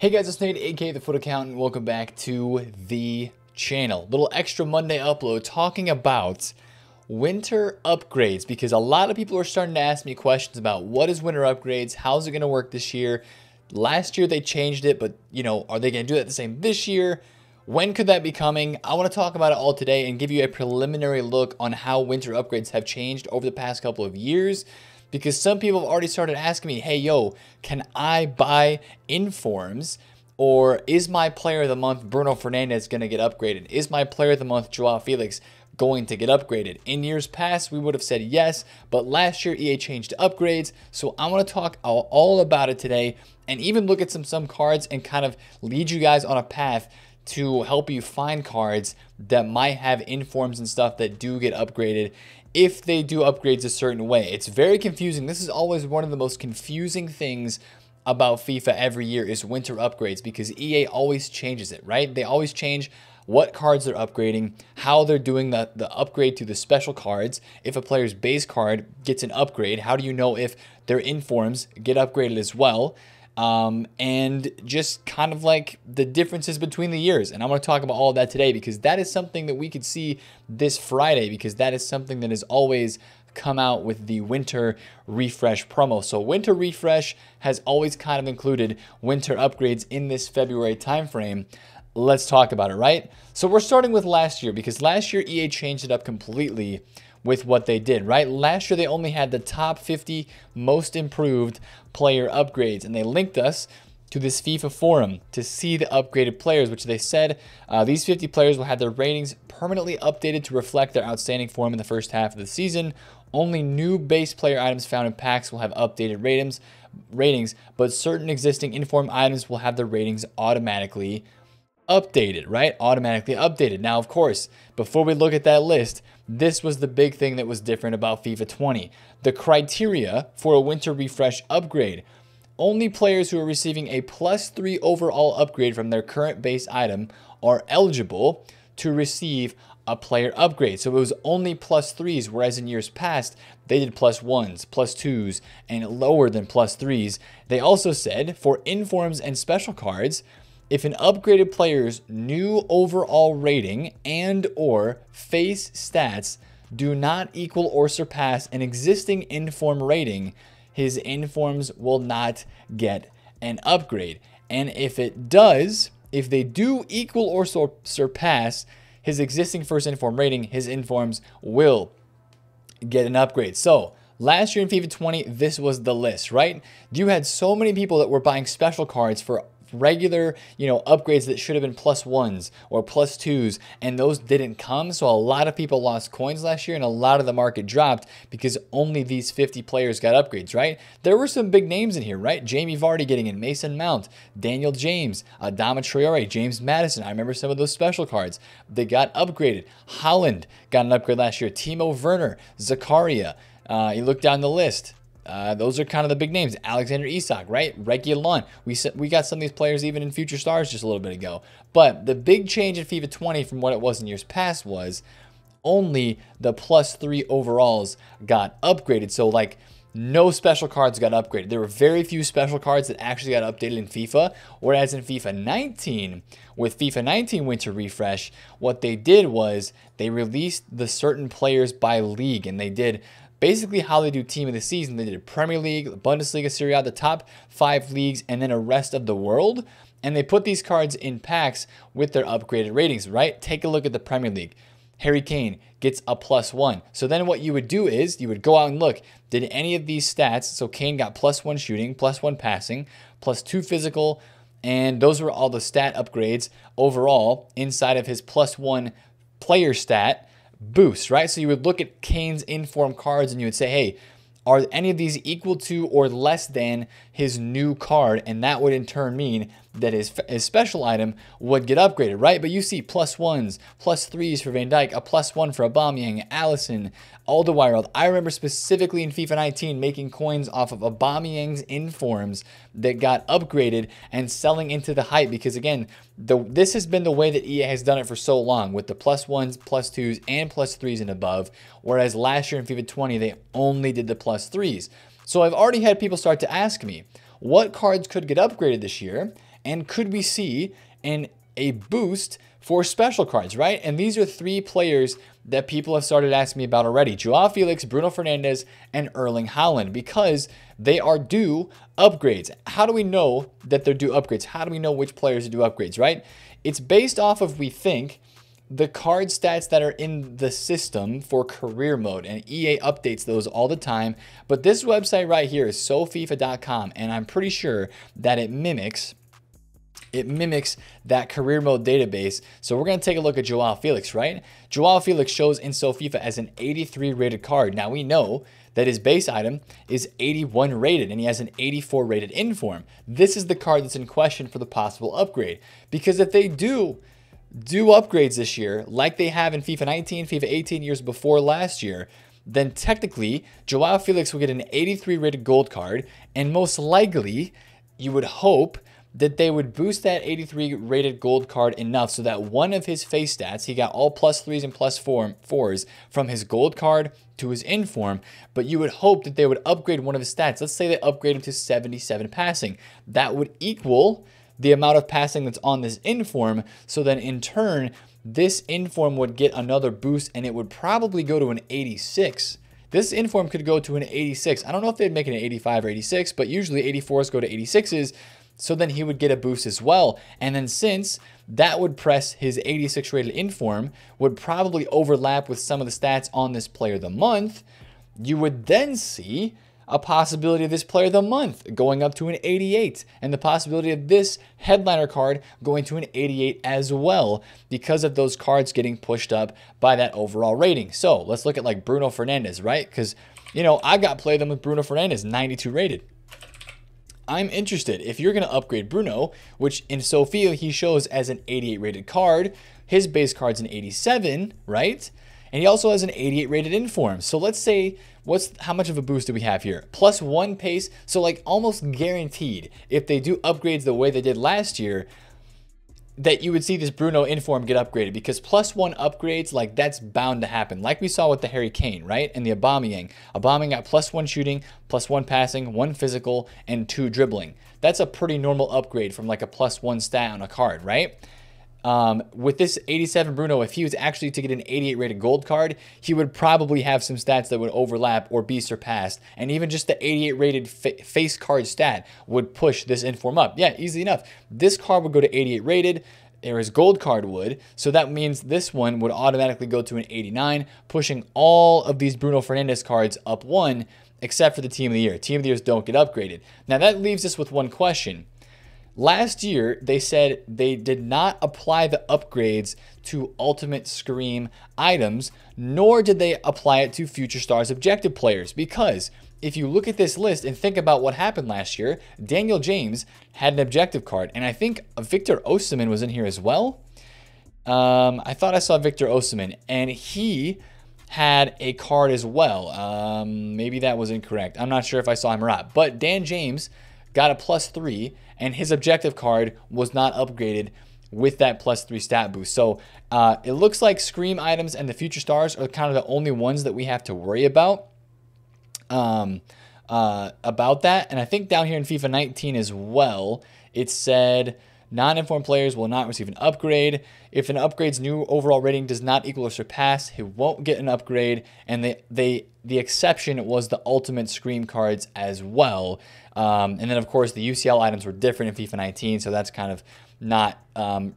Hey guys, it's Nate, aka The Foot Accountant. Welcome back to the channel. Little extra Monday upload talking about winter upgrades, because a lot of people are starting to ask me questions about what is winter upgrades, how's it going to work this year. Last year they changed it, but you know, are they going to do that the same this year? When could that be coming? I want to talk about it all today and give you a preliminary look on how winter upgrades have changed over the past couple of years. Because some people have already started asking me, hey, yo, can I buy informs? Or is my player of the month, Bruno Fernandes, going to get upgraded? Is my player of the month, Joao Felix, going to get upgraded? In years past, we would have said yes, but last year EA changed to upgrades. So I want to talk all about it today and even look at some cards and kind of lead you guys on a path to help you find cards that might have informs and stuff that do get upgraded if they do upgrades a certain way. It's very confusing. This is always one of the most confusing things about FIFA every year is winter upgrades, because EA always changes it, right? They always change what cards they're upgrading, how they're doing the upgrade to the special cards. If a player's base card gets an upgrade, how do you know if their informs get upgraded as well? And just kind of like the differences between the years. And I'm going to talk about all of that today, because that is something that we could see this Friday, because that is something that has always come out with the winter refresh promo. So winter refresh has always kind of included winter upgrades in this February timeframe. Let's talk about it, right? So we're starting with last year, because last year EA changed it up completely with what they did, right? Last year, they only had the top 50 most improved player upgrades, and they linked us to this FIFA forum to see the upgraded players, which they said these 50 players will have their ratings permanently updated to reflect their outstanding form in the first half of the season. Only new base player items found in packs will have updated ratings, but certain existing inform items will have their ratings automatically updated, right? Automatically updated. Now, of course, before we look at that list, this was the big thing that was different about FIFA 20. The criteria for a winter refresh upgrade. Only players who are receiving a +3 overall upgrade from their current base item are eligible to receive a player upgrade. So it was only +3s, whereas in years past, they did +1s, +2s, and lower than +3s. They also said for informs and special cards, if an upgraded player's new overall rating and or face stats do not equal or surpass an existing inform rating, his informs will not get an upgrade. And if it does, if they do equal or surpass his existing first inform rating, his informs will get an upgrade. So last year in FIFA 20, this was the list, right? You had so many people that were buying special cards for regular, you know, upgrades that should have been +1s or +2s, and those didn't come. So a lot of people lost coins last year, and a lot of the market dropped because only these 50 players got upgrades, right? There were some big names in here, right? Jamie Vardy getting in, Mason Mount, Daniel James, Adama Traore, James Maddison. I remember some of those special cards. They got upgraded. Haaland got an upgrade last year. Timo Werner, Zakaria. You look down the list. Those are kind of the big names. Alexander Isak, right? Reguilón. We got some of these players even in Future Stars just a little bit ago. But the big change in FIFA 20 from what it was in years past was only the +3 overalls got upgraded. So like no special cards got upgraded. There were very few special cards that actually got updated in FIFA. Whereas in FIFA 19, with FIFA 19 Winter Refresh, what they did was they released the certain players by league, and they did basically how they do team of the season. They did Premier League, Bundesliga, Serie A, the top 5 leagues, and then a rest of the world. And they put these cards in packs with their upgraded ratings, right? Take a look at the Premier League. Harry Kane gets a +1. So then what you would do is you would go out and look, did any of these stats, so Kane got +1 shooting, +1 passing, +2 physical, and those were all the stat upgrades overall inside of his +1 player stat boost, right? So you would look at Kane's inform cards and you would say, hey, are any of these equal to or less than his new card? And that would in turn mean that his special item would get upgraded, right? But you see +1s, +3s for Van Dyke, a +1 for Aubameyang, Allison, Alderweireld. I remember specifically in FIFA 19 making coins off of Aubameyang's informs that got upgraded and selling into the hype, because again, this has been the way that EA has done it for so long, with the +1s, +2s, and +3s and above, whereas last year in FIFA 20, they only did the +3s. So I've already had people start to ask me, what cards could get upgraded this year? and could we see an a boost for special cards, right? And these are three players that people have started asking me about already. Joao Felix, Bruno Fernandes, and Erling Haaland, because they are due upgrades. How do we know that they're due upgrades? How do we know which players are due upgrades, right? It's based off of, we think, the card stats that are in the system for career mode, and EA updates those all the time. But this website right here is SoFIFA.com, and I'm pretty sure that it mimics that career mode database. So we're going to take a look at Joao Felix, right? Joao Felix shows in SoFIFA as an 83 rated card. Now we know that his base item is 81 rated and he has an 84 rated inform. This is the card that's in question for the possible upgrade, because if they do upgrades this year, like they have in FIFA 19, FIFA 18 years before last year, then technically Joao Felix will get an 83 rated gold card, and most likely you would hope that they would boost that 83 rated gold card enough so that one of his face stats, he got all +3s and +4s from his gold card to his inform, but you would hope that they would upgrade one of his stats. Let's say they upgrade him to 77 passing. That would equal the amount of passing that's on this inform. So then in turn, this inform would get another boost and it would probably go to an 86. This inform could go to an 86. I don't know if they'd make it an 85 or 86, but usually 84s go to 86s. So then he would get a boost as well. And then since that would press his 86 rated inform, would probably overlap with some of the stats on this player of the month, you would then see a possibility of this player of the month going up to an 88, and the possibility of this headliner card going to an 88 as well, because of those cards getting pushed up by that overall rating. So let's look at like Bruno Fernandes, right? Because, you know, I got played them with Bruno Fernandes, 92 rated. I'm interested. If you're going to upgrade Bruno, which in SoFIFA he shows as an 88 rated card, his base card's an 87, right? And he also has an 88 rated inform. So let's say, how much of a boost do we have here? +1 pace. So like almost guaranteed, if they do upgrades the way they did last year, that you would see this Bruno inform get upgraded, because +1 upgrades, like that's bound to happen. Like we saw with the Harry Kane, right? And the Aubameyang. Aubameyang got +1 shooting, +1 passing, 1 physical, and 2 dribbling. That's a pretty normal upgrade from like a +1 stat on a card, right? With this 87 Bruno, if he was actually to get an 88 rated gold card, he would probably have some stats that would overlap or be surpassed. And even just the 88 rated face card stat would push this inform up. Yeah, easy enough. This card would go to 88 rated, or his gold card would. So that means this one would automatically go to an 89, pushing all of these Bruno Fernandes cards up 1, except for the Team of the Year. Team of the Years don't get upgraded. Now that leaves us with one question. Last year, they said they did not apply the upgrades to Ultimate Scream items, nor did they apply it to Future Stars objective players, because if you look at this list and think about what happened last year, Daniel James had an objective card, and I think Victor Osimhen was in here as well. I thought I saw Victor Osimhen, and he had a card as well. Maybe that was incorrect. I'm not sure if I saw him or not, but Dan James got a +3, and his objective card was not upgraded with that +3 stat boost. So it looks like Scream items and the Future Stars are kind of the only ones that we have to worry about that. And I think down here in FIFA 19 as well, it said non-informed players will not receive an upgrade. If an upgrade's new overall rating does not equal or surpass, he won't get an upgrade. And the exception was the Ultimate Scream cards as well. And then, of course, the UCL items were different in FIFA 19, so that's kind of not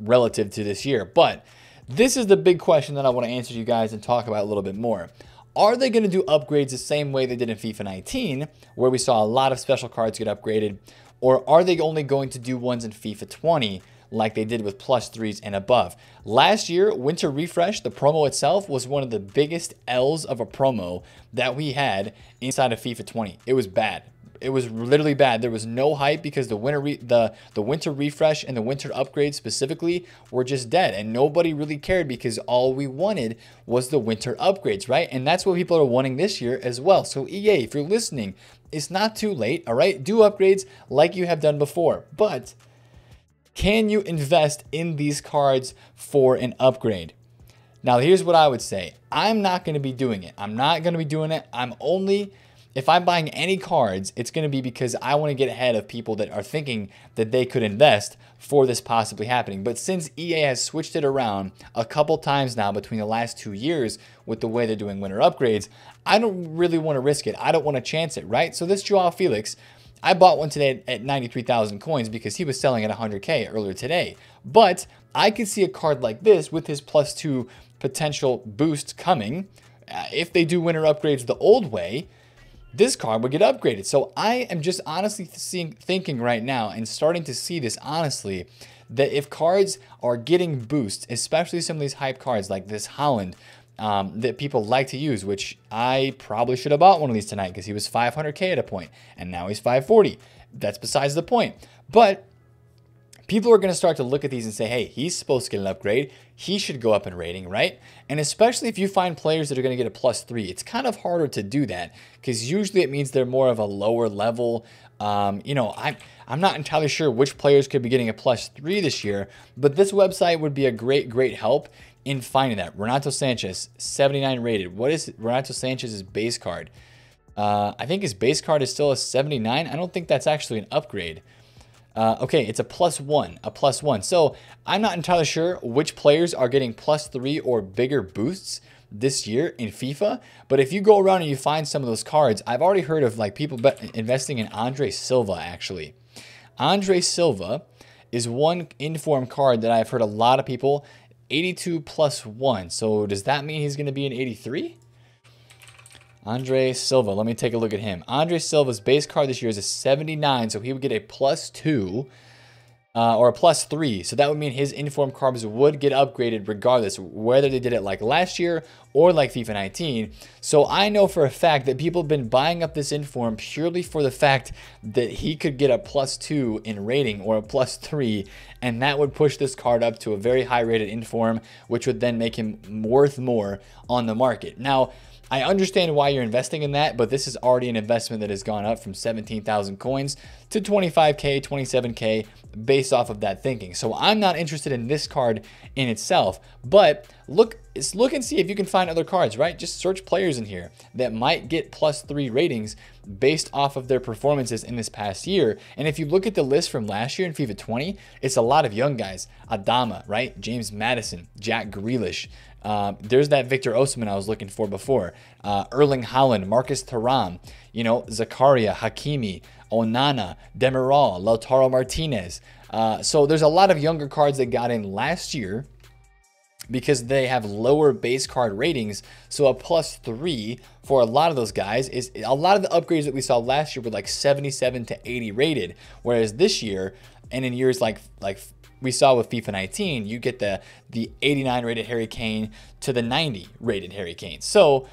relative to this year. But this is the big question that I want to answer you guys and talk about a little bit more. Are they going to do upgrades the same way they did in FIFA 19, where we saw a lot of special cards get upgraded? Or are they only going to do ones in FIFA 20 like they did with +3s and above? Last year, Winter Refresh, the promo itself, was one of the biggest L's of a promo that we had inside of FIFA 20. It was bad. It was literally bad. There was no hype because the Winter Refresh and the Winter Upgrade specifically were just dead. And nobody really cared because all we wanted was the Winter Upgrades, right? And that's what people are wanting this year as well. So EA, if you're listening, it's not too late, all right? Do upgrades like you have done before, but can you invest in these cards for an upgrade? Now, here's what I would say. I'm not going to be doing it. I'm only If I'm buying any cards, it's going to be because I want to get ahead of people that are thinking that they could invest for this possibly happening. But since EA has switched it around a couple times now between the last 2 years with the way they're doing winter upgrades, I don't really want to risk it. I don't want to chance it, right? So this Joao Felix, I bought one today at 93,000 coins because he was selling at 100K earlier today. But I can see a card like this with his +2 potential boost coming. If they do winter upgrades the old way, this card would get upgraded. So I am just honestly thinking right now and starting to see this honestly, that if cards are getting boosts, especially some of these hype cards like this Haaland, that people like to use, which I probably should have bought one of these tonight because he was 500K at a point and now he's 540. That's besides the point. But people are going to start to look at these and say, hey, he's supposed to get an upgrade. He should go up in rating, right? And especially if you find players that are going to get a +3, it's kind of harder to do that because usually it means they're more of a lower level. You know, I'm not entirely sure which players could be getting a +3 this year, but this website would be a great, great help in finding that. Renato Sanchez, 79 rated. What is Renato Sanchez's base card? I think his base card is still a 79. I don't think that's actually an upgrade. Okay, it's a +1. So I'm not entirely sure which players are getting +3 or bigger boosts this year in FIFA. But if you go around and you find some of those cards, I've already heard of like people investing in Andre Silva, actually. Andre Silva is one in-form card that I've heard a lot of people, 82 +1. So does that mean he's going to be an 83? Andre Silva, let me take a look at him. Andre Silva's base card this year is a 79, so he would get a +2 or a +3. So that would mean his in-form cards would get upgraded regardless, whether they did it like last year or like FIFA 19. So I know for a fact that people have been buying up this in-form purely for the fact that he could get a +2 in rating or a +3, and that would push this card up to a very high-rated in-form, which would then make him worth more on the market. Now, I understand why you're investing in that, but this is already an investment that has gone up from 17,000 coins to 25K, 27K based off of that thinking. So I'm not interested in this card in itself, but look and see if you can find other cards, right? Just search players in here that might get +3 ratings based off of their performances in this past year. And if you look at the list from last year in FIFA 20, it's a lot of young guys. Adama, right? James Maddison, Jack Grealish. There's that Victor Osimhen I was looking for before. Erling Haaland, Marcus Thuram, you know, Zakaria, Hakimi, Onana, Demiral, Lautaro Martinez. So there's a lot of younger cards that got in last year because they have lower base card ratings. So a +3 for a lot of those guys is a lot of the upgrades that we saw last year were like 77 to 80 rated. Whereas this year and in years like we saw with FIFA 19, you get the 89 rated Harry Kane to the 90 rated Harry Kane. So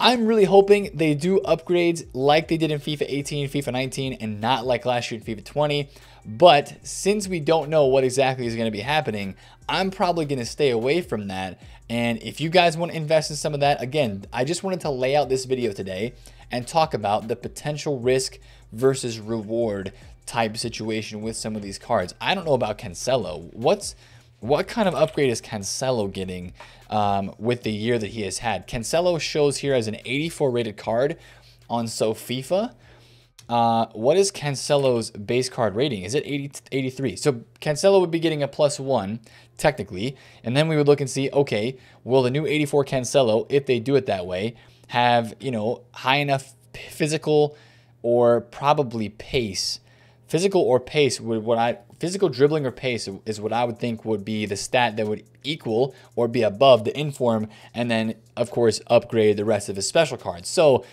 I'm really hoping they do upgrades like they did in FIFA 18, FIFA 19, and not like last year in FIFA 20. But since we don't know what exactly is going to be happening, I'm probably going to stay away from that. And if you guys want to invest in some of that, again, I just wanted to lay out this video today and talk about the potential risk versus reward type situation with some of these cards. I don't know about Cancelo. What kind of upgrade is Cancelo getting with the year that he has had? Cancelo shows here as an 84 rated card on SoFIFA. What is Cancelo's base card rating? Is it 83? So Cancelo would be getting a +1 technically. And then we would look and see, okay, will the new 84 Cancelo, if they do it that way, have, you know, high enough physical or probably pace? Physical or pace would physical dribbling or pace is what I would think would be the stat that would equal or be above the inform, and then of course upgrade the rest of his special cards. So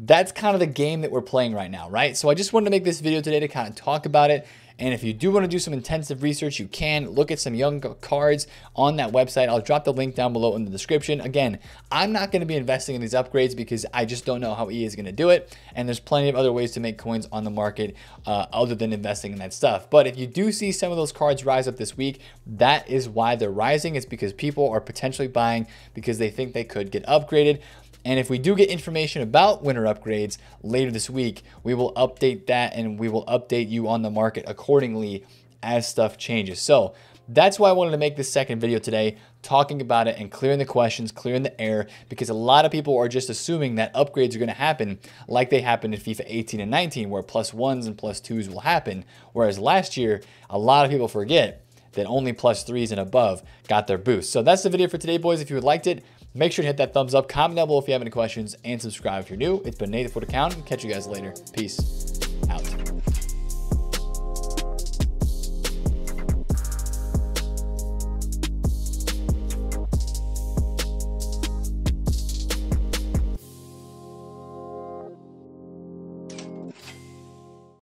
that's kind of the game that we're playing right now, right? So I just wanted to make this video today to kind of talk about it. And if you do want to do some intensive research, you can look at some young cards on that website. I'll drop the link down below in the description. Again, I'm not going to be investing in these upgrades because I just don't know how EA is going to do it. And there's plenty of other ways to make coins on the market other than investing in that stuff. But if you do see some of those cards rise up this week, that is why they're rising. It's because people are potentially buying because they think they could get upgraded. And if we do get information about winter upgrades later this week, we will update that and we will update you on the market accordingly as stuff changes. So That's why I wanted to make this second video today, talking about it and clearing the questions, clearing the air, because a lot of people are just assuming that upgrades are going to happen like they happened in FIFA 18 and 19, where +1s and +2s will happen. Whereas last year, a lot of people forget that only +3s and above got their boost. So that's the video for today, boys. If you liked it, make sure to hit that thumbs up, comment down below if you have any questions, and subscribe if you're new. It's been Nate, the Foot Account. Catch you guys later. Peace out.